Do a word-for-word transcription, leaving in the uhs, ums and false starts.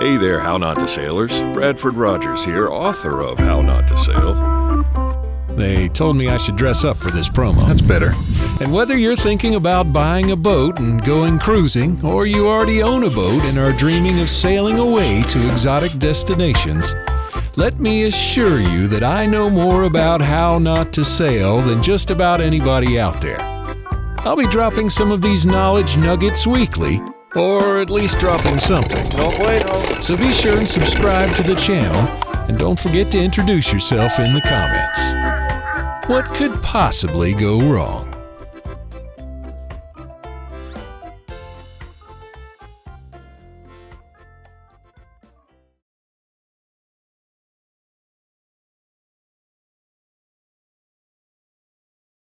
Hey there, How Not to Sailors. Bradford Rogers here, author of How Not to Sail. They told me I should dress up for this promo. That's better. And whether you're thinking about buying a boat and going cruising, or you already own a boat and are dreaming of sailing away to exotic destinations, let me assure you that I know more about How Not to Sail than just about anybody out there. I'll be dropping some of these knowledge nuggets weekly, or at least dropping something. So be sure and subscribe to the channel, and don't forget to introduce yourself in the comments. What could possibly go wrong?